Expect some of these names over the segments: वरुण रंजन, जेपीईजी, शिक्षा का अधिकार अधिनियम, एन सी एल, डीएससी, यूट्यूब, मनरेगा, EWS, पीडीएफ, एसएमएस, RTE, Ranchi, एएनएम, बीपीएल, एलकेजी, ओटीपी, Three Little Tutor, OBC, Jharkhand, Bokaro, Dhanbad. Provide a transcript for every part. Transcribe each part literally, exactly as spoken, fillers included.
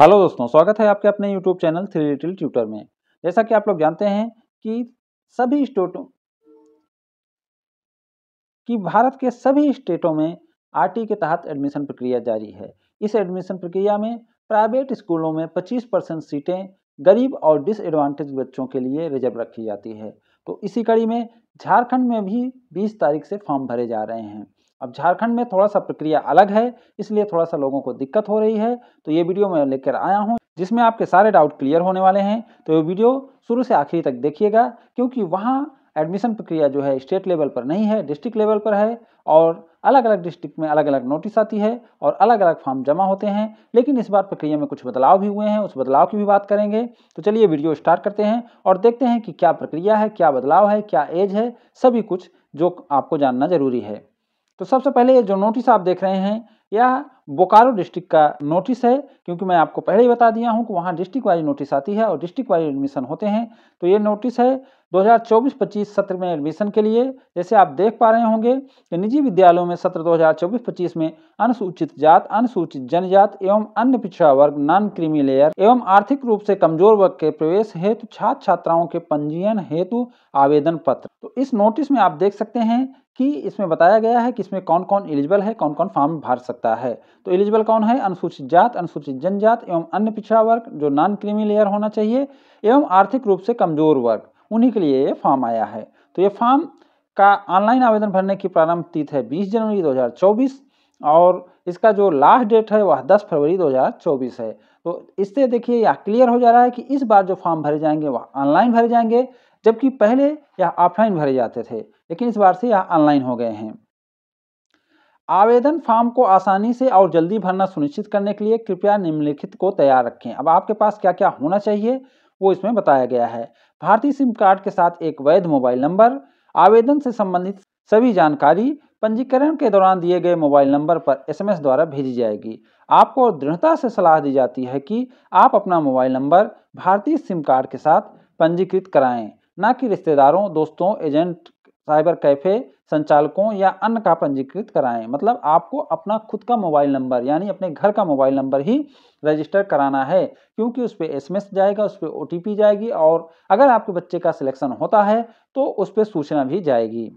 Hello दोस्तों, स्वागत है आपके अपने यूट्यूब channel three little tutor में। जैसा कि आप लोग जानते हैं कि सभी स्टेटों कि भारत के सभी स्टेटों में आरटीई के तहत एडमिशन प्रक्रिया जारी है। इस एडमिशन प्रक्रिया में प्राइवेट स्कूलों में पच्चीस परसेंट सीटें गरीब और डिसएडवांटेज बच्चों के लिए रिजर्व रखी जाती है। तो इसी कड़ी में झारखंड में भी बीस तारीख से फॉर्म भरे जा रहे हैं। अब झारखंड में थोड़ा सा प्रक्रिया अलग है, इसलिए थोड़ा सा लोगों को दिक्कत हो रही है। तो ये वीडियो मैं लेकर आया हूँ जिसमें आपके सारे डाउट क्लियर होने वाले हैं। तो ये वीडियो शुरू से आखिरी तक देखिएगा, क्योंकि वहाँ एडमिशन प्रक्रिया जो है स्टेट लेवल पर नहीं है, डिस्ट्रिक्ट लेवल पर है। और अलग अलग डिस्ट्रिक्ट में अलग अलग नोटिस आती है और अलग अलग फॉर्म जमा होते हैं। लेकिन इस बार प्रक्रिया में कुछ बदलाव भी हुए हैं, उस बदलाव की भी बात करेंगे। तो चलिए वीडियो स्टार्ट करते हैं और देखते हैं कि क्या प्रक्रिया है, क्या बदलाव है, क्या एज है, सभी कुछ जो आपको जानना जरूरी है। तो सबसे पहले ये जो नोटिस आप देख रहे हैं, यह बोकारो डिस्ट्रिक्ट का नोटिस है। क्योंकि मैं आपको पहले ही बता दिया हूं कि वहां डिस्ट्रिक्ट वाइज नोटिस आती है और डिस्ट्रिक्ट वाइज एडमिशन होते हैं। तो ये नोटिस है दो हज़ार चौबीस पच्चीस सत्र में एडमिशन के लिए। जैसे आप देख पा रहे होंगे कि निजी विद्यालयों में सत्र दो हज़ार चौबीस पच्चीस में अनुसूचित जात, अनुसूचित जनजाति एवं अन्य पिछड़ा वर्ग, नॉन क्रीमी लेयर एवं आर्थिक रूप से कमजोर वर्ग के प्रवेश हेतु छात्र छात्राओं के पंजीयन हेतु आवेदन पत्र। तो इस नोटिस में आप देख सकते हैं कि इसमें बताया गया है कि इसमें कौन कौन एलिजिबल है, कौन कौन फॉर्म भर सकता है। तो एलिजिबल कौन है? अनुसूचित जात, अनुसूचित जनजाति एवं अन्य पिछड़ा वर्ग जो नॉन क्रीमी लेयर होना चाहिए एवं आर्थिक रूप से कमजोर वर्ग, उन्हीं के लिए ये फॉर्म आया है। तो ये फॉर्म का ऑनलाइन आवेदन भरने की प्रारंभ तिथि है बीस जनवरी दो हज़ार चौबीस और इसका जो लास्ट डेट है वह दस फरवरी दो हज़ार चौबीस है। तो इससे देखिए यह क्लियर हो जा रहा है कि इस बार जो फॉर्म भरे जाएंगे वह ऑनलाइन भरे जाएंगे, जबकि पहले यह ऑफलाइन भरे जाते थे, लेकिन इस बार से यह ऑनलाइन हो गए हैं। आवेदन फॉर्म को आसानी से और जल्दी भरना सुनिश्चित करने के लिए कृपया निम्नलिखित को तैयार रखें। अब आपके पास क्या क्या होना चाहिए वो इसमें बताया गया है। भारतीय सिम कार्ड के साथ एक वैध मोबाइल नंबर, आवेदन से संबंधित सभी जानकारी पंजीकरण के दौरान दिए गए मोबाइल नंबर पर एसएमएस द्वारा भेजी जाएगी। आपको दृढ़ता से सलाह दी जाती है कि आप अपना मोबाइल नंबर भारतीय सिम कार्ड के साथ पंजीकृत कराएं, न कि रिश्तेदारों, दोस्तों, एजेंट, साइबर कैफे संचालकों या अन्य का पंजीकृत कराएं। मतलब आपको अपना खुद का मोबाइल नंबर यानी अपने घर का मोबाइल नंबर ही रजिस्टर कराना है, क्योंकि उस पर एसएमएस जाएगा, उस पर ओटीपी जाएगी और अगर आपके बच्चे का सिलेक्शन होता है तो उस पर सूचना भी जाएगी।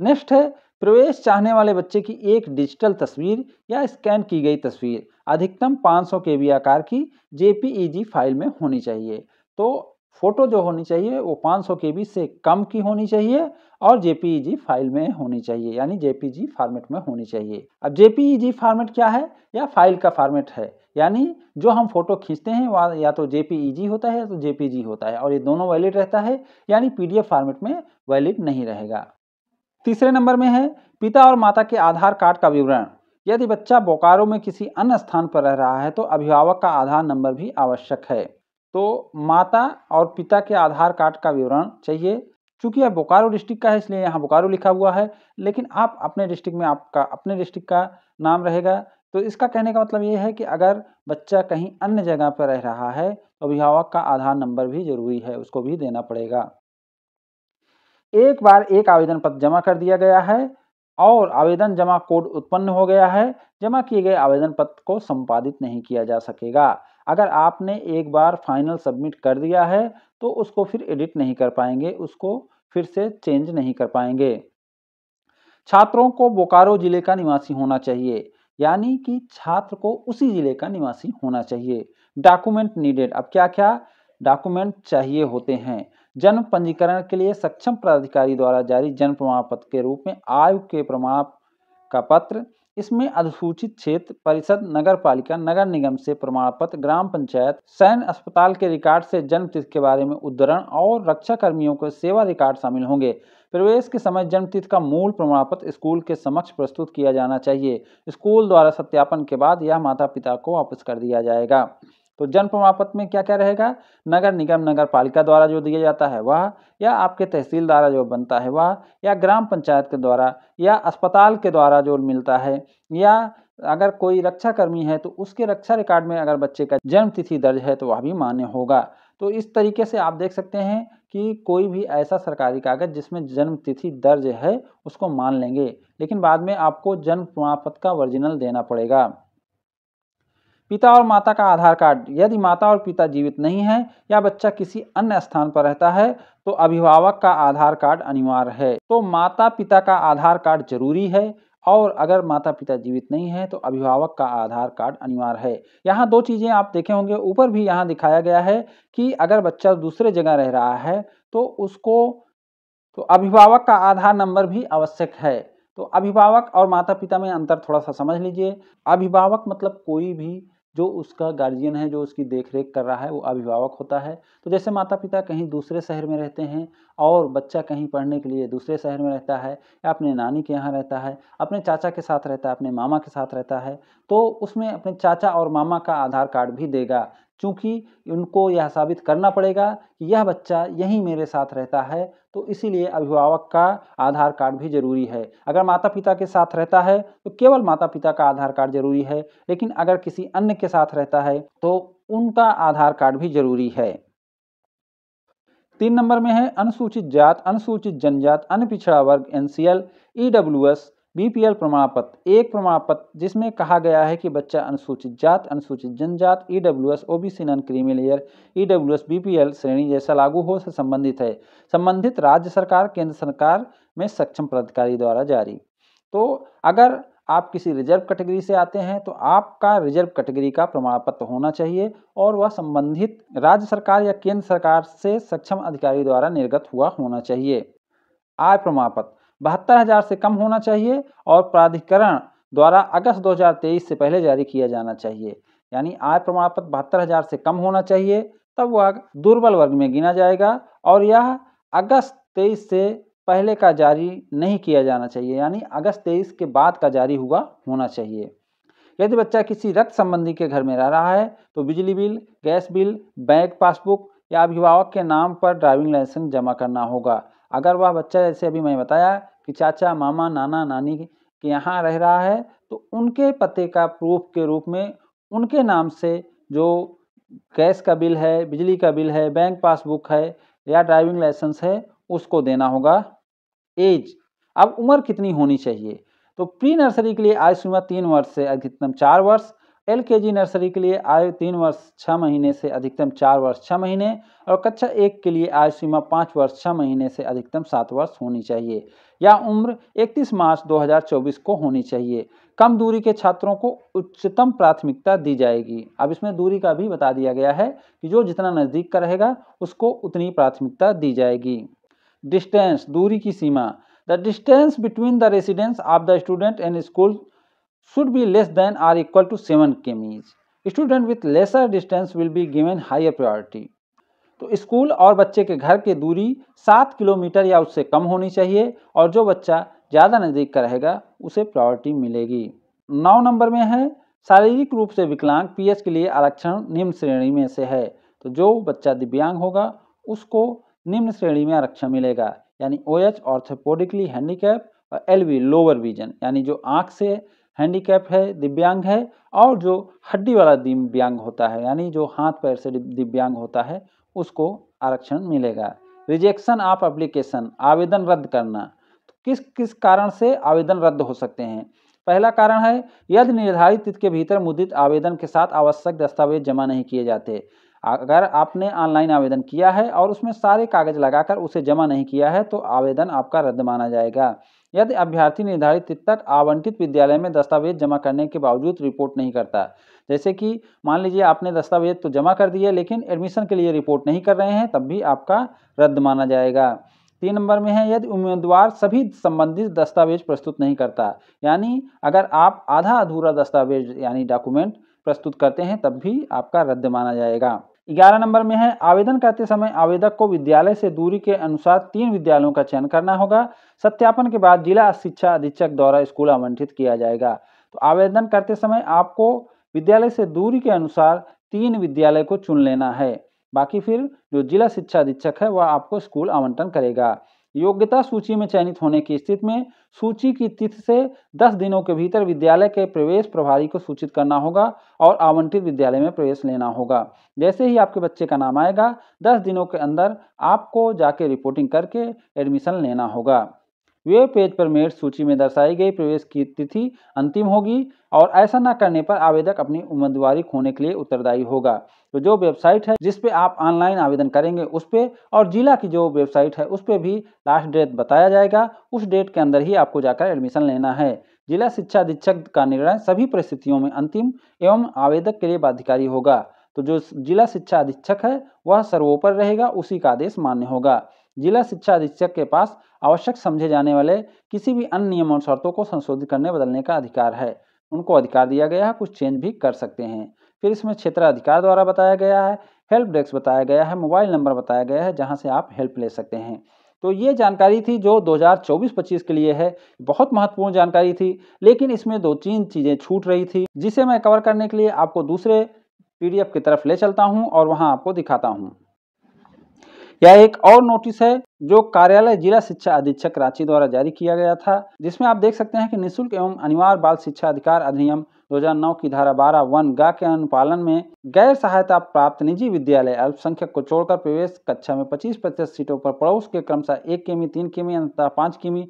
नेक्स्ट है प्रवेश चाहने वाले बच्चे की एक डिजिटल तस्वीर या स्कैन की गई तस्वीर अधिकतम पाँच सौ के बी आकार की जेपीईजी फाइल में होनी चाहिए। तो फोटो जो होनी चाहिए वो पाँच सौ केबी से कम की होनी चाहिए और जेपीईजी फाइल में होनी चाहिए, यानी जेपीईजी फॉर्मेट में होनी चाहिए। अब जेपीईजी फॉर्मेट क्या है? या फाइल का फॉर्मेट है, यानी जो हम फोटो खींचते हैं वह या तो जेपीईजी होता है या तो जेपीजी होता है और ये दोनों वैलिड रहता है, यानी पीडीएफ फॉर्मेट में वैलिड नहीं रहेगा। तीसरे नंबर में है पिता और माता के आधार कार्ड का विवरण। यदि बच्चा बोकारो में किसी अन्य स्थान पर रह रहा है तो अभिभावक का आधार नंबर भी आवश्यक है। तो माता और पिता के आधार कार्ड का विवरण चाहिए। चूँकि यह बोकारो डिस्ट्रिक्ट का है इसलिए यहाँ बोकारो लिखा हुआ है, लेकिन आप अपने डिस्ट्रिक्ट में आपका अपने डिस्ट्रिक्ट का नाम रहेगा। तो इसका कहने का मतलब ये है कि अगर बच्चा कहीं अन्य जगह पर रह रहा है तो अभिभावक का आधार नंबर भी जरूरी है, उसको भी देना पड़ेगा। एक बार एक आवेदन पत्र जमा कर दिया गया है और आवेदन जमा कोड उत्पन्न हो गया है, जमा किए गए आवेदन पत्र को संपादित नहीं किया जा सकेगा। अगर आपने एक बार फाइनल सबमिट कर दिया है तो उसको फिर एडिट नहीं कर पाएंगे, उसको फिर से चेंज नहीं कर पाएंगे। छात्रों को बोकारो जिले का निवासी होना चाहिए, यानी कि छात्र को उसी जिले का निवासी होना चाहिए। Document needed. अब क्या क्या डॉक्यूमेंट चाहिए होते हैं? जन्म पंजीकरण के लिए सक्षम प्राधिकारी द्वारा जारी जन्म प्रमाण पत्र के रूप में आयु के प्रमाण का पत्र, इसमें अनुसूचित क्षेत्र परिषद, नगर पालिका, नगर निगम से प्रमाण पत्र, ग्राम पंचायत, सैन्य अस्पताल के रिकॉर्ड से जन्म तिथि के बारे में उद्धरण और रक्षा कर्मियों के सेवा रिकॉर्ड शामिल होंगे। प्रवेश के समय जन्म तिथि का मूल प्रमाण पत्र स्कूल के समक्ष प्रस्तुत किया जाना चाहिए। स्कूल द्वारा सत्यापन के बाद यह माता पिता को वापस कर दिया जाएगा। तो जन्म प्रमाण पत्र में क्या क्या रहेगा? नगर निगम, नगर पालिका द्वारा जो दिया जाता है वह, या आपके तहसील द्वारा जो बनता है वह, या ग्राम पंचायत के द्वारा, या अस्पताल के द्वारा जो मिलता है, या अगर कोई रक्षा कर्मी है तो उसके रक्षा रिकॉर्ड में अगर बच्चे का जन्म तिथि दर्ज है तो वह भी मान्य होगा। तो इस तरीके से आप देख सकते हैं कि कोई भी ऐसा सरकारी कागज जिसमें जन्म तिथि दर्ज है उसको मान लेंगे, लेकिन बाद में आपको जन्म प्रमाण पत्र का ओरिजिनल देना पड़ेगा। पिता और माता का आधार कार्ड, यदि माता और पिता जीवित नहीं हैं या बच्चा किसी अन्य स्थान पर रहता है तो अभिभावक का आधार कार्ड अनिवार्य है। तो माता पिता का आधार कार्ड जरूरी है और अगर माता पिता जीवित नहीं है तो अभिभावक का आधार कार्ड अनिवार्य है। यहाँ दो चीज़ें आप देखे होंगे, ऊपर भी यहाँ दिखाया गया है कि अगर बच्चा दूसरे जगह रह रहा है तो उसको तो अभिभावक का आधार नंबर भी आवश्यक है। तो अभिभावक और माता पिता में अंतर थोड़ा सा समझ लीजिए। अभिभावक मतलब कोई भी जो उसका गार्जियन है, जो उसकी देखरेख कर रहा है, वो अभिभावक होता है। तो जैसे माता पिता कहीं दूसरे शहर में रहते हैं और बच्चा कहीं पढ़ने के लिए दूसरे शहर में रहता है या अपने नानी के यहाँ रहता है, अपने चाचा के साथ रहता है, अपने मामा के साथ रहता है, तो उसमें अपने चाचा और मामा का आधार कार्ड भी देगा, चूँकि उनको यह साबित करना पड़ेगा कि यह बच्चा यहीं मेरे साथ रहता है। तो इसीलिए अभिभावक का आधार कार्ड भी जरूरी है। अगर माता पिता के साथ रहता है तो केवल माता पिता का आधार कार्ड जरूरी है, लेकिन अगर किसी अन्य के साथ रहता है तो उनका आधार कार्ड भी जरूरी है। तीन नंबर में है अनुसूचित जात, अनुसूचित जनजात, अन्य पिछड़ा वर्ग, एन सी एल, E W S, B P L प्रमाण पत्र। एक प्रमाण पत्र जिसमें कहा गया है कि बच्चा अनुसूचित जात, अनुसूचित जनजात, E W S, O B C non creamy layer, E W S, B P L श्रेणी जैसा लागू हो से संबंधित है, संबंधित राज्य सरकार, केंद्र सरकार में सक्षम प्राधिकारी द्वारा जारी। तो अगर आप किसी रिजर्व कैटेगरी से आते हैं तो आपका रिजर्व कैटेगरी का प्रमाण पत्र होना चाहिए और वह संबंधित राज्य सरकार या केंद्र सरकार से सक्षम अधिकारी द्वारा निर्गत हुआ होना चाहिए। आय प्रमाण पत्र बहत्तर हजार से कम होना चाहिए और प्राधिकरण द्वारा अगस्त दो हज़ार तेईस से पहले जारी किया जाना चाहिए। यानी आय प्रमाण पत्र बहत्तर हजार से कम होना चाहिए, तब वह दुर्बल वर्ग में गिना जाएगा और यह अगस्त तेईस से पहले का जारी नहीं किया जाना चाहिए, यानी अगस्त तेईस के बाद का जारी हुआ होना चाहिए। यदि बच्चा किसी रक्त संबंधी के घर में रह रहा है तो बिजली bill, gas bill, bank passbook या अभिभावक के नाम पर ड्राइविंग लाइसेंस जमा करना होगा। अगर वह बच्चा, जैसे अभी मैं बताया कि चाचा, मामा, नाना, नानी के यहाँ रह रहा है, तो उनके पते का प्रूफ के रूप में उनके नाम से जो गैस का बिल है, बिजली का बिल है, बैंक पासबुक है या ड्राइविंग लाइसेंस है, उसको देना होगा। एज, अब उम्र कितनी होनी चाहिए? तो प्री नर्सरी के लिए आयु सीमा तीन वर्ष से अधिकतम चार वर्ष, एल के जी नर्सरी के लिए आयु तीन वर्ष छः महीने से अधिकतम चार वर्ष छः महीने और कक्षा एक के लिए आयु सीमा पाँच वर्ष छः महीने से अधिकतम सात वर्ष होनी चाहिए। या उम्र इकतीस मार्च दो हज़ार चौबीस को होनी चाहिए। कम दूरी के छात्रों को उच्चतम प्राथमिकता दी जाएगी। अब इसमें दूरी का भी बता दिया गया है कि जो जितना नज़दीक का रहेगा उसको उतनी प्राथमिकता दी जाएगी। डिस्टेंस, दूरी की सीमा। The distance between the residence of the student and school should be less than or equal to seven kilometers. Student with lesser distance will be given higher priority. तो स्कूल और बच्चे के घर की दूरी सात किलोमीटर या उससे कम होनी चाहिए और जो बच्चा ज़्यादा नज़दीक का रहेगा उसे प्रायोरिटी मिलेगी। नौ नंबर में है शारीरिक रूप से विकलांग, पी एच के लिए आरक्षण निम्न श्रेणी में से है। तो जो बच्चा दिव्यांग होगा उसको निम्न श्रेणी में आरक्षण मिलेगा, यानी ओ एच ऑर्थोपोडिकली हैंडीकैप और एल वी लोअर विजन, यानी जो आँख से हैंडीकैप है, दिव्यांग है, और जो हड्डी वाला दिव्यांग होता है, यानी जो हाथ पैर से दिव्यांग होता है, उसको आरक्षण मिलेगा। रिजेक्शन ऑफ एप्लीकेशन, आवेदन रद्द करना। तो किस किस कारण से आवेदन रद्द हो सकते हैं? पहला कारण है यदि निर्धारित तिथि के भीतर मुद्रित आवेदन के साथ आवश्यक दस्तावेज जमा नहीं किए जाते। अगर आपने ऑनलाइन आवेदन किया है और उसमें सारे कागज लगाकर उसे जमा नहीं किया है तो आवेदन आपका रद्द माना जाएगा। यदि अभ्यर्थी निर्धारित तिथि तक आवंटित विद्यालय में दस्तावेज जमा करने के बावजूद रिपोर्ट नहीं करता, जैसे कि मान लीजिए आपने दस्तावेज तो जमा कर दिए लेकिन एडमिशन के लिए रिपोर्ट नहीं कर रहे हैं, तब भी आपका रद्द माना जाएगा। तीन नंबर में है यदि उम्मीदवार सभी संबंधित दस्तावेज प्रस्तुत नहीं करता, यानी अगर आप आधा अधूरा दस्तावेज यानी डॉक्यूमेंट प्रस्तुत करते हैं तब भी आपका रद्द माना जाएगा। ग्यारह नंबर में है आवेदन करते समय आवेदक को विद्यालय से दूरी के अनुसार तीन विद्यालयों का चयन करना होगा। सत्यापन के बाद जिला शिक्षा अधीक्षक द्वारा स्कूल आवंटित किया जाएगा। तो आवेदन करते समय आपको विद्यालय से दूरी के अनुसार तीन विद्यालय को चुन लेना है, बाकी फिर जो जिला शिक्षा अधीक्षक है वह आपको स्कूल आवंटन करेगा। योग्यता सूची में चयनित होने की स्थिति में सूची की तिथि से दस दिनों के भीतर विद्यालय के प्रवेश प्रभारी को सूचित करना होगा और आवंटित विद्यालय में प्रवेश लेना होगा। जैसे ही आपके बच्चे का नाम आएगा दस दिनों के अंदर आपको जाके रिपोर्टिंग करके एडमिशन लेना होगा। वे पेज पर मेरिट सूची में दर्शाई गई प्रवेश की तिथि अंतिम होगी और ऐसा न करने पर आवेदक अपनी उम्मीदवारी खोने के लिए उत्तरदायी होगा। तो जो वेबसाइट है जिस पे आप ऑनलाइन आवेदन करेंगे उस पे और जिला की जो वेबसाइट है उस पे भी लास्ट डेट बताया जाएगा, उस डेट के अंदर ही आपको जाकर एडमिशन लेना है। जिला शिक्षा अधीक्षक का निर्णय सभी परिस्थितियों में अंतिम एवं आवेदक के लिए बाध्यकारी होगा। तो जो जिला शिक्षा अधीक्षक है वह सर्वोपर रहेगा, उसी का आदेश मान्य होगा। जिला शिक्षा अधीक्षक के पास आवश्यक समझे जाने वाले किसी भी अन्य नियमों और शर्तों को संशोधित करने बदलने का अधिकार है, उनको अधिकार दिया गया है, कुछ चेंज भी कर सकते हैं। फिर इसमें क्षेत्राधिकार द्वारा बताया गया है, हेल्प डेस्क बताया गया है, मोबाइल नंबर बताया गया है जहां से आप हेल्प ले सकते हैं। तो ये जानकारी थी जो दो हज़ार चौबीस पच्चीस के लिए है, बहुत महत्वपूर्ण जानकारी थी, लेकिन इसमें दो तीन चीज़ें छूट रही थी जिसे मैं कवर करने के लिए आपको दूसरे पीडीएफ की तरफ ले चलता हूं और वहां आपको दिखाता हूं। यह एक और नोटिस है जो कार्यालय जिला शिक्षा अधीक्षक रांची द्वारा जारी किया गया था, जिसमें आप देख सकते हैं कि निःशुल्क एवं अनिवार्य बाल शिक्षा अधिकार अधिनियम दो हज़ार नौ की धारा बारह वन गा के अनुपालन में गैर सहायता प्राप्त निजी विद्यालय अल्पसंख्यक को छोड़कर प्रवेश कक्षा में पच्चीस प्रतिशत सीटों पर पड़ोस के क्रमशः एक किमी तीन किमी अंततः पाँच किमी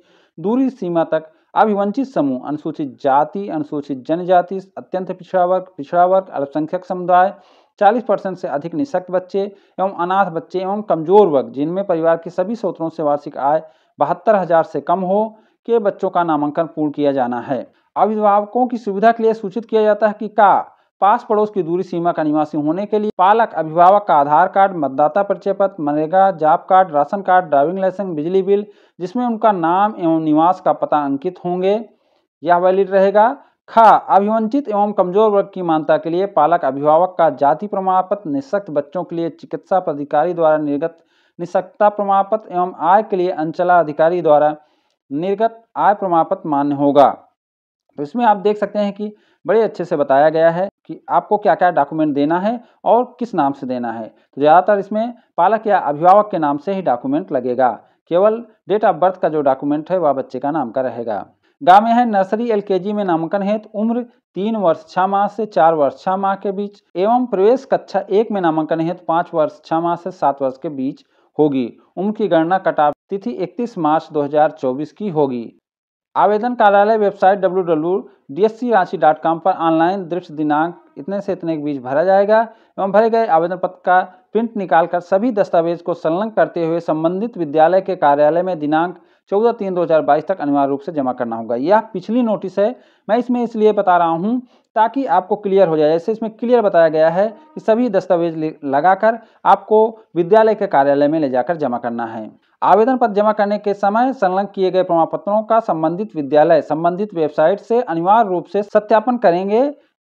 दूरी सीमा तक अभिवंचित समूह अनुसूचित जाति अनुसूचित जनजाति अत्यंत पिछड़ा वर्ग पिछड़ा वर्ग अल्पसंख्यक समुदाय चालीस परसेंट से अधिक निःशक्त बच्चे एवं अनाथ बच्चे एवं कमजोर वर्ग जिनमें परिवार के सभी स्रोतों से वार्षिक आय बहत्तर हजार से कम हो के बच्चों का नामांकन पूर्ण किया जाना है। अभिभावकों की सुविधा के लिए सूचित किया जाता है कि का पास पड़ोस की दूरी सीमा का निवासी होने के लिए पालक अभिभावक का आधार कार्ड मतदाता परिचय पत्र मनरेगा job card ration card driving licence बिजली बिल जिसमें उनका नाम एवं निवास का पता अंकित होंगे यह वैलिड रहेगा। ख अभिवंचित एवं कमजोर वर्ग की मान्यता के लिए पालक अभिभावक का जाति प्रमाण पत्र निःशक्त बच्चों के लिए चिकित्सा पदाधिकारी द्वारा निर्गत निःशक्तता प्रमाण पत्र एवं आय के लिए अंचलाधिकारी द्वारा निर्गत आय प्रमाण पत्र मान्य होगा। तो इसमें आप देख सकते हैं कि बड़े अच्छे से बताया गया है कि आपको क्या क्या डॉक्यूमेंट देना है और किस नाम से देना है। तो ज़्यादातर इसमें पालक या अभिभावक के नाम से ही डॉक्यूमेंट लगेगा, केवल डेट ऑफ बर्थ का जो डॉक्यूमेंट है वह बच्चे का नाम का रहेगा। गाँव में है नर्सरी एलकेजी में नामांकन हेतु उम्र तीन वर्ष छः माह से चार वर्ष छः माह के बीच एवं प्रवेश कक्षा एक में नामांकन हेतु पाँच वर्ष छः माह से सात वर्ष के बीच होगी। उम्र की गणना कटाव तिथि इकतीस मार्च दो हज़ार चौबीस की होगी। आवेदन कार्यालय website W W W dot D S C Ranchi dot com पर ऑनलाइन दृश्य दिनांक इतने से इतने के बीच भरा जाएगा एवं भरे गए आवेदन पत्र का प्रिंट निकालकर सभी दस्तावेज को संलग्न करते हुए संबंधित विद्यालय के कार्यालय में दिनांक चौदह तीन दो हज़ार बाईस तक अनिवार्य रूप से जमा करना होगा। यह पिछली नोटिस है, मैं इसमें इसलिए बता रहा हूं ताकि आपको क्लियर हो जाए। जैसे इसमें क्लियर बताया गया है कि सभी दस्तावेज लगाकर आपको विद्यालय के कार्यालय में ले जाकर जमा करना है। आवेदन पत्र जमा करने के समय संलग्न किए गए प्रमाण पत्रों का संबंधित विद्यालय संबंधित वेबसाइट से अनिवार्य रूप से सत्यापन करेंगे,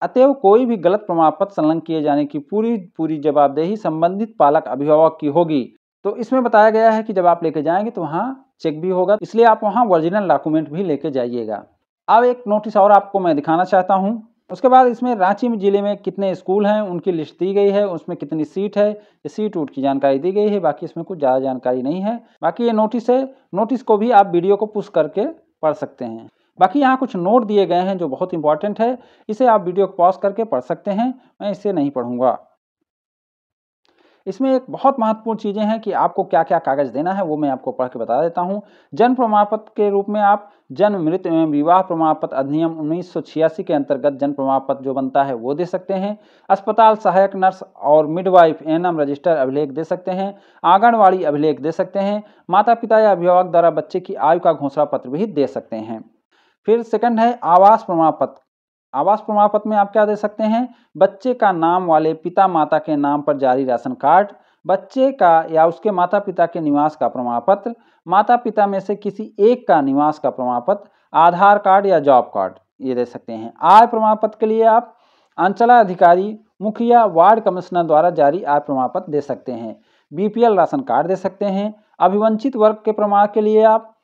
अतएव कोई भी गलत प्रमाण पत्र संलग्न किए जाने की पूरी पूरी जवाबदेही संबंधित पालक अभिभावक की होगी। तो इसमें बताया गया है कि जब आप लेके जाएंगे तो वहाँ चेक भी होगा, इसलिए आप वहाँ ओरिजिनल डॉक्यूमेंट भी लेके जाइएगा। अब एक नोटिस और आपको मैं दिखाना चाहता हूँ। उसके बाद इसमें रांची जिले में कितने स्कूल हैं उनकी लिस्ट दी गई है, उसमें कितनी सीट है, सीट उट की जानकारी दी गई है, बाकी इसमें कुछ ज़्यादा जानकारी नहीं है। बाकी ये नोटिस है, नोटिस को भी आप वीडियो को पुश करके पढ़ सकते हैं। बाकी यहाँ कुछ नोट दिए गए हैं जो बहुत इंपॉर्टेंट है, इसे आप वीडियो को पॉज करके पढ़ सकते हैं, मैं इसे नहीं पढ़ूँगा। इसमें एक बहुत महत्वपूर्ण चीज़ें हैं कि आपको क्या क्या कागज़ देना है वो मैं आपको पढ़ के बता देता हूँ। जन्म प्रमाण पत्र के रूप में आप जन्म मृत्यु एवं विवाह प्रमाण पत्र अधिनियम उन्नीस सौ छियासी के अंतर्गत जन्म प्रमाण पत्र जो बनता है वो दे सकते हैं। अस्पताल सहायक नर्स और मिडवाइफ एएनएम रजिस्टर अभिलेख दे सकते हैं, आंगनबाड़ी अभिलेख दे सकते हैं, माता पिता या अभिभावक द्वारा बच्चे की आयु का घोषणा पत्र भी दे सकते हैं। फिर सेकंड है आवास प्रमाण पत्र। आवास प्रमाण पत्र में आप क्या दे सकते हैं? बच्चे का नाम वाले पिता माता के नाम पर जारी राशन कार्ड, बच्चे का या उसके माता पिता के निवास का प्रमाण पत्र, माता पिता में से किसी एक का निवास का प्रमाण पत्र, आधार कार्ड या जॉब कार्ड ये दे सकते हैं। आय प्रमाण पत्र के लिए आप अंचलाधिकारी मुखिया वार्ड कमिश्नर द्वारा जारी आय प्रमाण पत्र दे सकते हैं, बीपीएल राशन कार्ड दे सकते हैं। अभिवंचित वर्ग के प्रमाण के लिए आप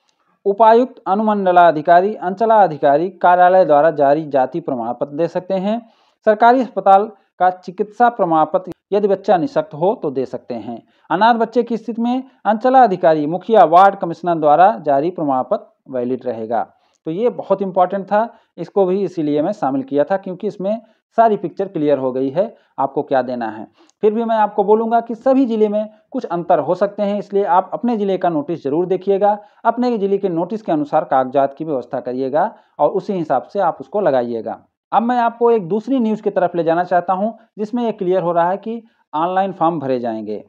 उपायुक्त अनुमंडलाधिकारी अंचलाधिकारी कार्यालय द्वारा जारी जाति प्रमाण पत्र दे सकते हैं। सरकारी अस्पताल का चिकित्सा प्रमाण पत्र यदि बच्चा निःशक्त हो तो दे सकते हैं। अनाथ बच्चे की स्थिति में अंचलाधिकारी मुखिया वार्ड कमिश्नर द्वारा जारी प्रमाण पत्र वैलिड रहेगा। तो ये बहुत इंपॉर्टेंट था, इसको भी इसीलिए मैं शामिल किया था क्योंकि इसमें सारी पिक्चर क्लियर हो गई है आपको क्या देना है। फिर भी मैं आपको बोलूँगा कि सभी ज़िले में कुछ अंतर हो सकते हैं, इसलिए आप अपने ज़िले का नोटिस ज़रूर देखिएगा, अपने ज़िले के नोटिस के अनुसार कागजात की व्यवस्था करिएगा और उसी हिसाब से आप उसको लगाइएगा। अब मैं आपको एक दूसरी न्यूज़ की तरफ ले जाना चाहता हूँ जिसमें ये क्लियर हो रहा है कि ऑनलाइन फॉर्म भरे जाएंगे।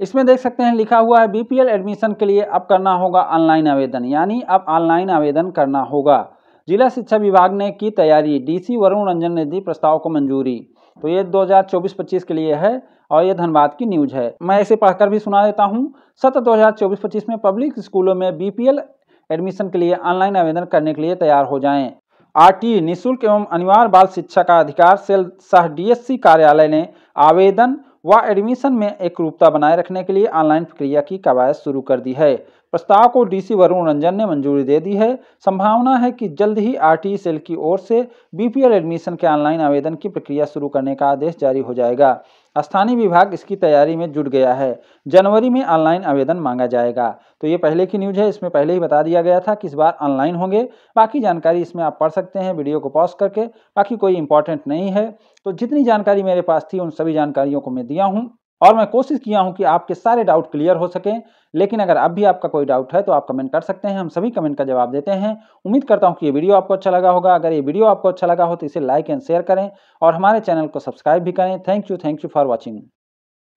इसमें देख सकते हैं लिखा हुआ है बीपीएल एडमिशन के लिए अब करना होगा ऑनलाइन आवेदन, यानी अब ऑनलाइन आवेदन करना होगा। जिला शिक्षा विभाग ने की तैयारी, डीसी वरुण रंजन ने दी प्रस्ताव को मंजूरी। तो ये दो हज़ार चौबीस पच्चीस के लिए है और ये धनबाद की न्यूज है, मैं इसे पढ़कर भी सुना देता हूँ। सत्र दो हज़ार चौबीस पच्चीस में पब्लिक स्कूलों में बीपीएल एडमिशन के लिए ऑनलाइन आवेदन करने के लिए तैयार हो जाएं। आरटीई निःशुल्क एवं अनिवार्य बाल शिक्षा का अधिकार सेल सह डीएससी कार्यालय ने आवेदन व एडमिशन में एकरूपता बनाए रखने के लिए ऑनलाइन प्रक्रिया की कवायद शुरू कर दी है। प्रस्ताव को डीसी वरुण रंजन ने मंजूरी दे दी है। संभावना है कि जल्द ही आरटीई सेल की ओर से बीपीएल एडमिशन के ऑनलाइन आवेदन की प्रक्रिया शुरू करने का आदेश जारी हो जाएगा। स्थानीय विभाग इसकी तैयारी में जुट गया है, जनवरी में ऑनलाइन आवेदन मांगा जाएगा। तो ये पहले की न्यूज़ है, इसमें पहले ही बता दिया गया था कि इस बार ऑनलाइन होंगे। बाकी जानकारी इसमें आप पढ़ सकते हैं वीडियो को पॉज करके, बाकी कोई इंपॉर्टेंट नहीं है। तो जितनी जानकारी मेरे पास थी उन सभी जानकारियों को मैं दिया हूँ और मैं कोशिश किया हूं कि आपके सारे डाउट क्लियर हो सकें। लेकिन अगर अब भी आपका कोई डाउट है तो आप कमेंट कर सकते हैं, हम सभी कमेंट का जवाब देते हैं। उम्मीद करता हूं कि ये वीडियो आपको अच्छा लगा होगा। अगर ये वीडियो आपको अच्छा लगा हो तो इसे लाइक एंड शेयर करें और हमारे चैनल को सब्सक्राइब भी करें। Thank you, thank you for watching.